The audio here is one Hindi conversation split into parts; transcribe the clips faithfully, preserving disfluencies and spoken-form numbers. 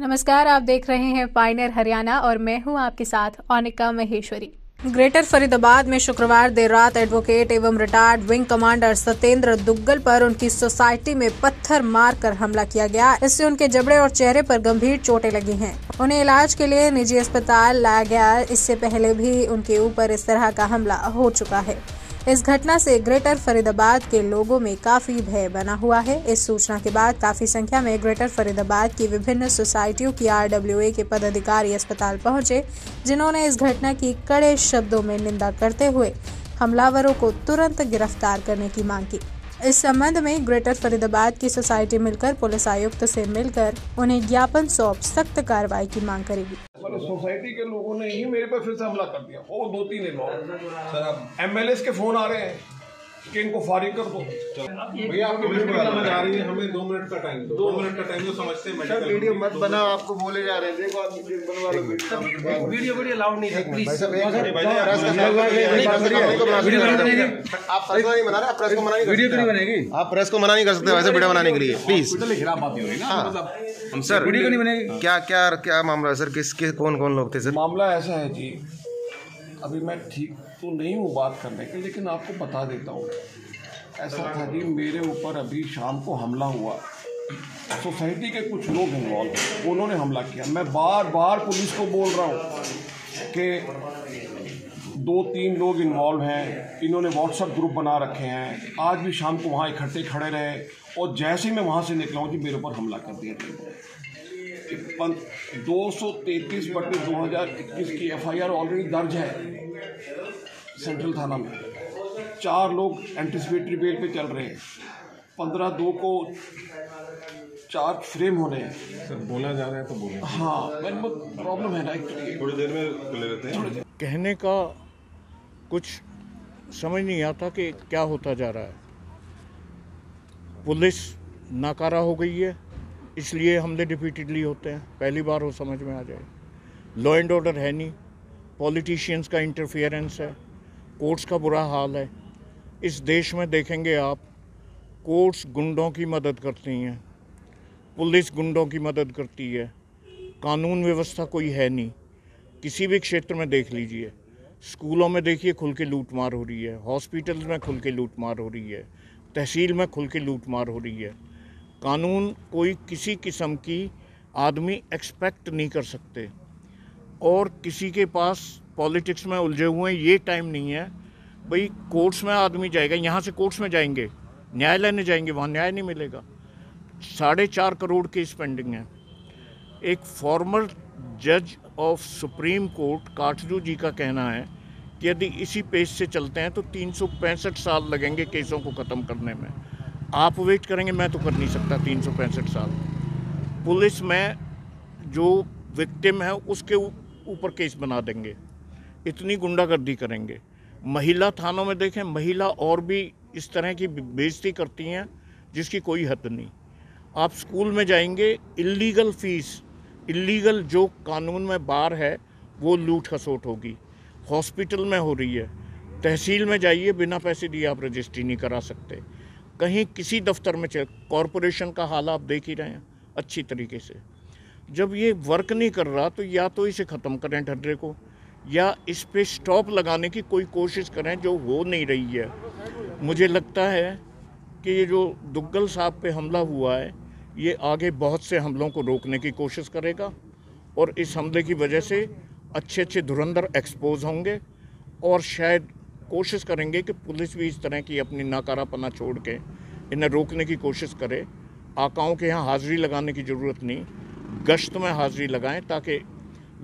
नमस्कार, आप देख रहे हैं पायनियर हरियाणा और मैं हूं आपके साथ अनिका महेश्वरी। ग्रेटर फरीदाबाद में शुक्रवार देर रात एडवोकेट एवं retired wing commander Satendra Duggal पर उनकी सोसाइटी में पत्थर मारकर हमला किया गया। इससे उनके जबड़े और चेहरे पर गंभीर चोटें लगी हैं। उन्हें इलाज के लिए निजी अस्पताल लाया गया। इससे पहले भी उनके ऊपर इस तरह का हमला हो चुका है। इस घटना से ग्रेटर फरीदाबाद के लोगों में काफी भय बना हुआ है। इस सूचना के बाद काफी संख्या में ग्रेटर फरीदाबाद की विभिन्न सोसाइटियों की आरडब्ल्यूए के पदाधिकारी अस्पताल पहुंचे, जिन्होंने इस घटना की कड़े शब्दों में निंदा करते हुए हमलावरों को तुरंत गिरफ्तार करने की मांग की। इस संबंध में ग्रेटर फरीदाबाद की सोसाइटी मिलकर पुलिस आयुक्त से मिलकर उन्हें ज्ञापन सौंप सख्त कार्रवाई की मांग करेगी। सोसाइटी के लोगों ने ही मेरे पर फिर से हमला कर दिया। और दो तीन लोग एमएलएस के फोन आ रहे हैं कि इनको फारिग कर दो। भैया आपकी वीडियो आ रही है, हमें दो मिनट का टाइम दो दो मिनट का टाइम दो। समझते हैं वीडियो मत बनाओ, आपको बोले जा रहे हैं। देखो आप वीडियो वीडियो अलाउड नहीं है। प्लीज आप प्रेस को नहीं बना रहे, आप प्रेस को मना नहीं वीडियो क्यों बनेगी? आप प्रेस को मना नहीं कर सकते वैसे वीडियो बनाने के लिए। प्लीज हम सर वीडियो क्यों नहीं बनेगी? क्या क्या क्या मामला है सर? किसके कौन कौन लोग थे सर? मामला ऐसा है जी, अभी मैं ठीक तो नहीं हूँ बात करने के, लेकिन आपको बता देता हूँ। ऐसा था जी, मेरे ऊपर अभी शाम को हमला हुआ। सोसाइटी के कुछ लोग इन्वॉल्व हुए, उन्होंने हमला किया। मैं बार बार पुलिस को बोल रहा हूँ कि दो तीन लोग इन्वॉल्व हैं, इन्होंने व्हाट्सएप ग्रुप बना रखे हैं। आज भी शाम को वहाँ इकट्ठे खड़े रहे और जैसे ही मैं वहाँ से निकला हूँ जी, मेरे ऊपर हमला कर दिया। दो सौ तैंतीस बटे दो हज़ार इक्कीस की एफ आई आर ऑलरेडी दर्ज है सेंट्रल थाना में। चार लोग एंटिसिपेटरी बेल पे चल रहे हैं। पंद्रह दो को चार फ्रेम होने हैं सर। बोला जा रहा है तो बोला, हाँ प्रॉब्लम है ना, थोड़ी देर में ले लेते हैं। कहने का कुछ समझ नहीं आता कि क्या होता जा रहा है। पुलिस नाकारा हो गई है, इसलिए हमले रिपीटेडली होते हैं। पहली बार वो समझ में आ जाए। लॉ एंड ऑर्डर है नहीं, पॉलिटिशियंस का इंटरफियरेंस है, कोर्ट्स का बुरा हाल है। इस देश में देखेंगे आप, कोर्ट्स गुंडों की मदद करती हैं, पुलिस गुंडों की मदद करती है, कानून व्यवस्था कोई है नहीं। किसी भी क्षेत्र में देख लीजिए, स्कूलों में देखिए खुल के लूटमार हो रही है, हॉस्पिटल्स में खुल के लूटमार हो रही है, तहसील में खुल के लूटमार हो रही है। कानून कोई किसी किस्म की आदमी एक्सपेक्ट नहीं कर सकते, और किसी के पास पॉलिटिक्स में उलझे हुए हैं ये टाइम नहीं है। भाई कोर्ट्स में आदमी जाएगा, यहाँ से कोर्ट्स में जाएंगे, न्यायालय में जाएंगे, वहाँ न्याय नहीं मिलेगा। साढ़े चार करोड़ केस पेंडिंग हैं। एक फॉर्मर जज of Supreme Court Katju ji का कहना है कि यदि इसी पेस से चलते हैं तो तीन सौ पैंसठ साल लगेंगे केसों को ख़त्म करने में। आप वेट करेंगे, मैं तो कर नहीं सकता तीन सौ पैंसठ साल। पुलिस में जो विक्टिम है उसके ऊपर केस बना देंगे, इतनी गुंडागर्दी करेंगे। महिला थानों में देखें, महिला और भी इस तरह की बेइज्जती करती हैं जिसकी कोई हद नहीं। आप स्कूल में जाएंगे, इल्लीगल फीस, इल्लीगल जो कानून में बार है वो लूट खसोट होगी। हॉस्पिटल में हो रही है, तहसील में जाइए, बिना पैसे दिए आप रजिस्ट्री नहीं करा सकते। कहीं किसी दफ्तर में चल, कॉरपोरेशन का हाल आप देख ही रहे हैं अच्छी तरीके से। जब ये वर्क नहीं कर रहा तो या तो इसे ख़त्म करें ढर्रे को, या इस पे स्टॉप लगाने की कोई कोशिश करें, जो हो नहीं रही है। मुझे लगता है कि ये जो दुग्गल साहब पे हमला हुआ है, ये आगे बहुत से हमलों को रोकने की कोशिश करेगा, और इस हमले की वजह से अच्छे अच्छे धुरंधर एक्सपोज होंगे, और शायद कोशिश करेंगे कि पुलिस भी इस तरह की अपनी नाकारापना छोड़ के इन्हें रोकने की कोशिश करे। आकाओं के यहाँ हाज़िरी लगाने की ज़रूरत नहीं, गश्त में हाज़िरी लगाएं ताकि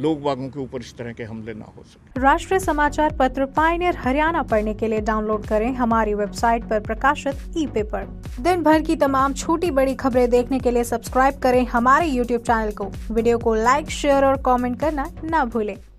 लोग बागों के ऊपर इस तरह के हमले ना हो सके। राष्ट्रीय समाचार पत्र पायनियर हरियाणा पढ़ने के लिए डाउनलोड करें हमारी वेबसाइट पर प्रकाशित ई पेपर। दिन भर की तमाम छोटी बड़ी खबरें देखने के लिए सब्सक्राइब करें हमारे यूट्यूब चैनल को। वीडियो को लाइक, शेयर और कमेंट करना ना भूलें।